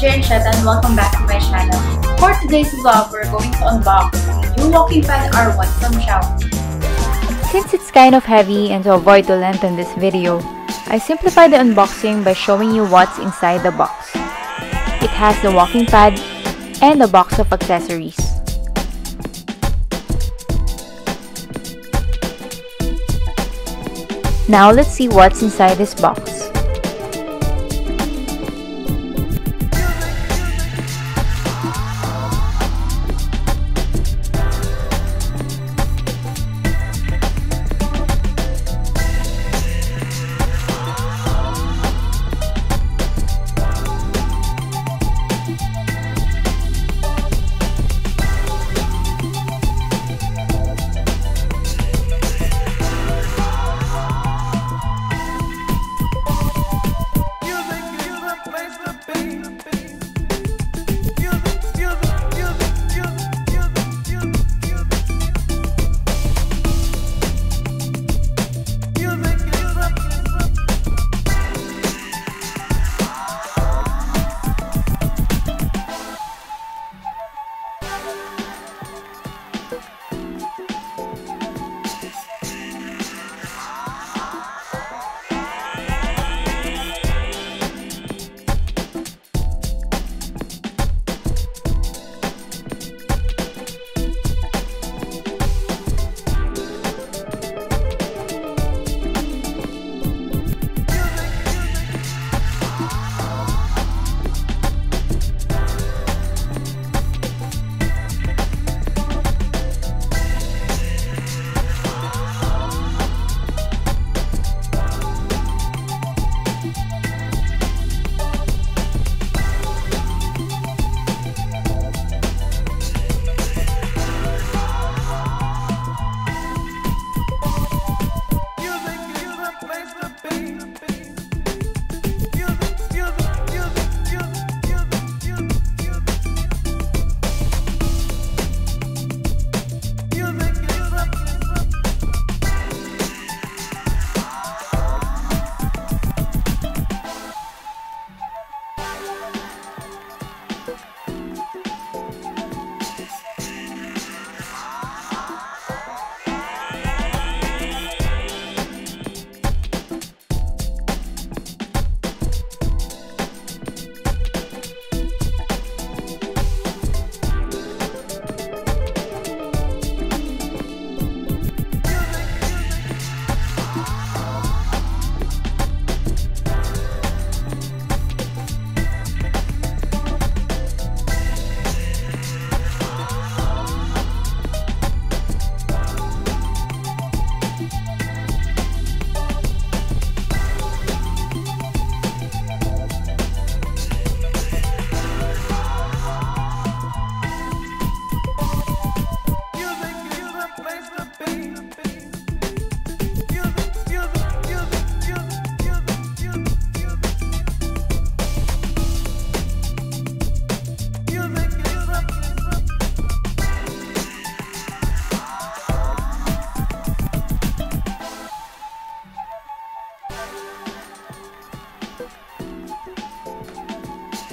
Jen Shetta, and welcome back to my channel. For today's vlog, we're going to unbox the new WalkingPad R1 from Xiaomi. Since it's kind of heavy and to avoid the length in this video, I simplify the unboxing by showing you what's inside the box. It has the WalkingPad and a box of accessories. Now let's see what's inside this box.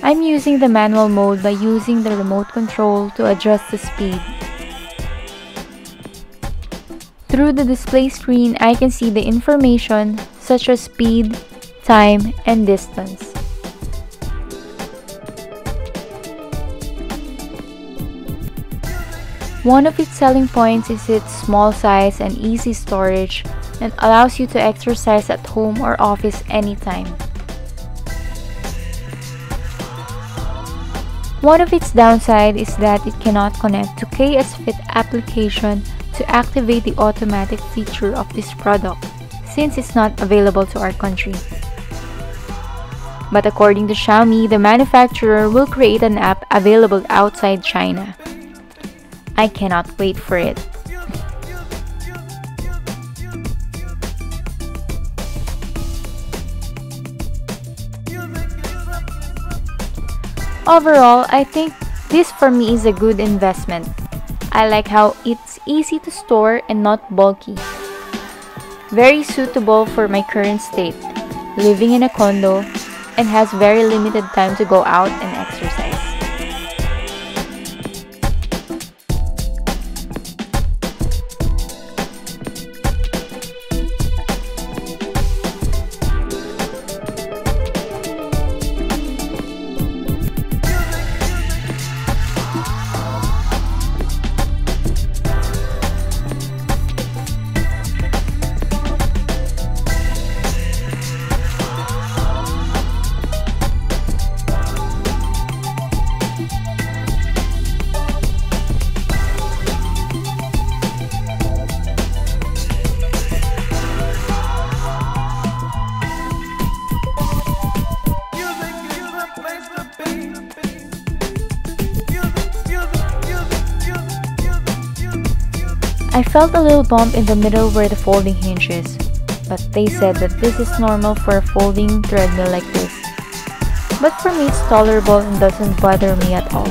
I'm using the manual mode by using the remote control to adjust the speed. Through the display screen, I can see the information such as speed, time, and distance. One of its selling points is its small size and easy storage, and allows you to exercise at home or office anytime. One of its downsides is that it cannot connect to KSFit application to activate the automatic feature of this product, since it's not available to our country. But according to Xiaomi, the manufacturer will create an app available outside China. I cannot wait for it. Overall, I think this for me is a good investment. I like how it's easy to store and not bulky. Very suitable for my current state, living in a condo, and has very limited time to go out and exercise. I felt a little bump in the middle where the folding hinge is, but they said that this is normal for a folding treadmill like this. But for me it's tolerable and doesn't bother me at all.